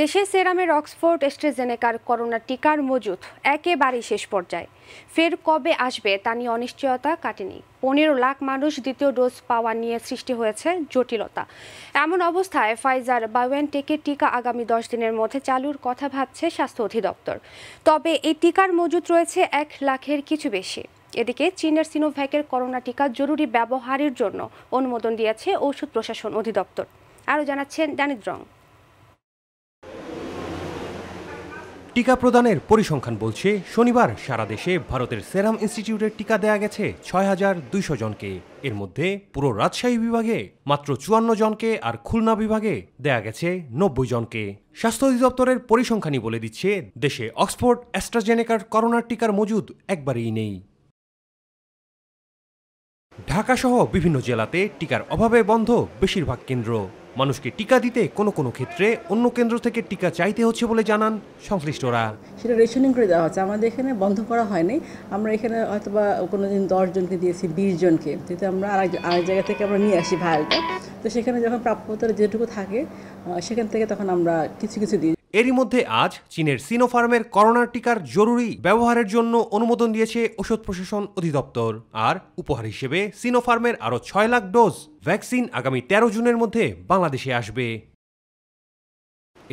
দেশে সেরামের Oxford অ্যাস্ট্রাজেনেকার corona টিকার মজুত একেবারেই শেষ পর্যায়ে। ফের কবে আসবে তা নিয়ে অনিশ্চয়তা কাটেনি। 15 লাখ মানুষ দ্বিতীয় ডোজ পাওয়া নিয়ে সৃষ্টি হয়েছে জটিলতা। এমন অবস্থায় ফাইজার বায়োএনটেকের টিকা আগামী 10 দিনের মধ্যে চালুর কথা ভাবছে স্বাস্থ্য অধিদপ্তর। তবে এই টিকার মজুত রয়েছে 1 লাখের কিছু বেশি। এদিকে চীনের সিনোভ্যাকের করোনা টিকা জরুরি ব্যবহারের জন্য অনুমোদন দিয়েছে ঔষধ প্রশাসন অধিদপ্তর। আরও জানাচ্ছেন দানিদ রং। টিকা প্রদানের পরিসংখ্যান বলছে, শনিবার সারা দেশে ভারতের সেরাম ইনস্টিটিউটের টিকা দেয়া গেছে ৬,২০০ জনকে। এর মধ্যে পুরো রাজশাহী বিভাগে মাত্র ৫৪ জনকে আর খুলনা বিভাগে দেয়া গেছে ৯০ জনকে। স্বাস্থ্য অধিদপ্তরের পরিসংখ্যানই বলে দিচ্ছে, দেশে অক্সফোর্ড অ্যাস্ট্রাজেনেকার করোনার টিকার মজুদ একবারেই নেই। ঢাকাসহ বিভিন্ন জেলাতে টিকার অভাবে বন্ধ বেশিরভাগ কেন্দ্র। মানুষকে টিকা দিতে কোনো ক্ষেত্রে অন্য কেন্দ্র থেকে টিকা চাইতে হচ্ছে বলে জানান সংশ্লিষ্টরা। সেটা রেশনিং করে দেওয়া হচ্ছে, আমাদের এখানে বন্ধ করা হয়নি। আমরা এখানে অথবা কোনো দিন 10 জনকে দিয়েছি, 20 জনকে, যেহেতু আমরা আরেক জায়গা থেকে আমরা নিয়ে আসি ভাইলটা, তো সেখানে যখন প্রাপ্যতা যেটুকু থাকে সেখান থেকে তখন আমরা কিছু দিই। এরই মধ্যে আজ চীনের সিনোফার্মের করোনা টিকার জরুরি ব্যবহারের জন্য অনুমোদন দিয়েছে ঔষধ প্রশাসন অধিদপ্তর। আর উপহার হিসেবে সিনোফার্মের আরও ৬ লাখ ডোজ ভ্যাকসিন আগামী ১৩ জুনের মধ্যে বাংলাদেশে আসবে।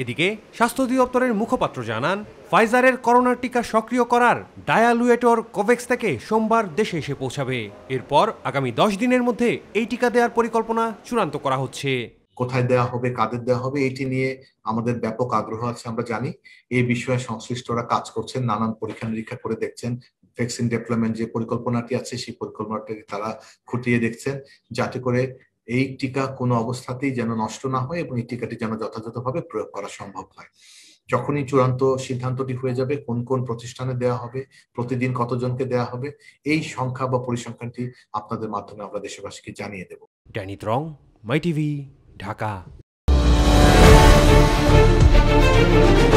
এদিকে স্বাস্থ্য অধিদপ্তরের মুখপাত্র জানান, ফাইজারের করোনা টিকা সক্রিয় করার ডায়ালুয়েটর কোভ্যাক্স থেকে সোমবার দেশে এসে পৌঁছাবে। এরপর আগামী 10 দিনের মধ্যে এই টিকা দেওয়ার পরিকল্পনা চূড়ান্ত করা হচ্ছে। কোথায় দেওয়া হবে, কাদের দেওয়া হবে, এটি নিয়ে আমাদের ব্যাপক আগ্রহ আছে। আমরা জানি এই বিষয়ে সংশ্লিষ্টরা কাজ করছেন, নানান পরীক্ষা নিরীক্ষা করে দেখছেন। ভ্যাকসিন ডেভেলপমেন্ট যে পরিকল্পনাটি আছে, সেই পরিকল্পনাটাকে তারা খুঁটিয়ে দেখছেন, যাতে করে এই টিকা কোনো অবস্থাতেই যেন নষ্ট না হয় এবং এই টিকাটি যেন যথাযথভাবে প্রয়োগ করা সম্ভব হয়। যখনই চূড়ান্ত সিদ্ধান্তটি হয়ে যাবে, কোন প্রতিষ্ঠানে দেওয়া হবে, প্রতিদিন কতজনকে দেওয়া হবে, এই সংখ্যা বা পরিসংখ্যানটি আপনাদের মাধ্যমে আমরা দেশবাসীকে জানিয়ে দেব। Danny Trong, my TV, Dhaka.